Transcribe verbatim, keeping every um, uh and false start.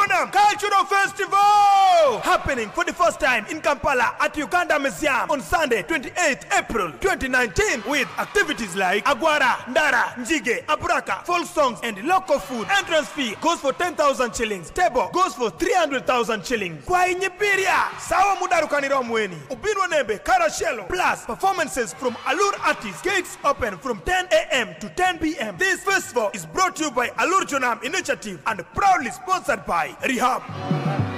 Jonam Cultural Festival, happening for the first time in Kampala at Uganda Museum on Sunday, twenty-eighth April twenty nineteen, with activities like Agwara, Ndara, Njige, Aburaka, folk songs and local food. Entrance fee goes for ten thousand shillings. Table goes for three hundred thousand shillings. Kwa Sawa Mudaru Ubinwanebe Karashello, plus performances from Alur artists. Gates open from ten A M to ten P M This festival is brought to you by Alur Jonam Initiative and proudly sponsored by Rihab.